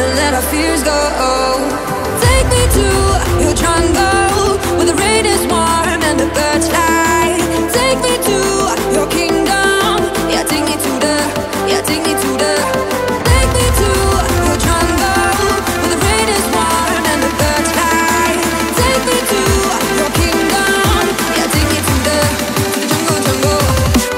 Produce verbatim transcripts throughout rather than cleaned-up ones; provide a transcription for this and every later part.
to let our fears go. Take me to your jungle where the rain is warm and the birds fly. Take me to your kingdom. Yeah, take me to the, yeah, take me to the. Take me to your jungle where the rain is warm and the birds fly. Take me to your kingdom. Yeah, take me to the, to the jungle, jungle.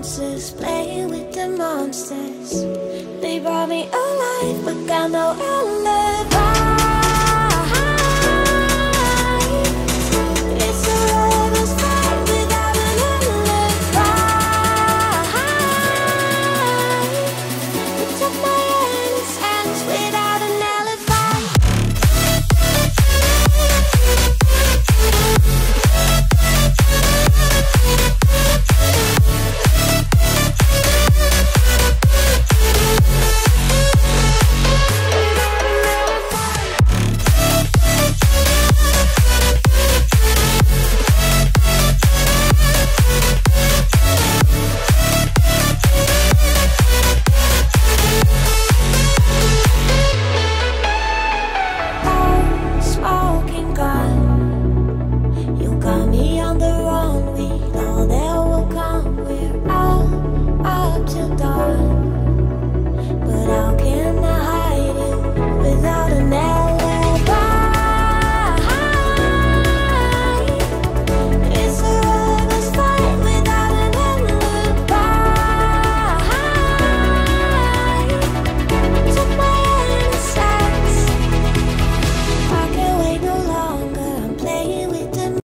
answers, playing with the monsters. They brought me alive, but got no alibi.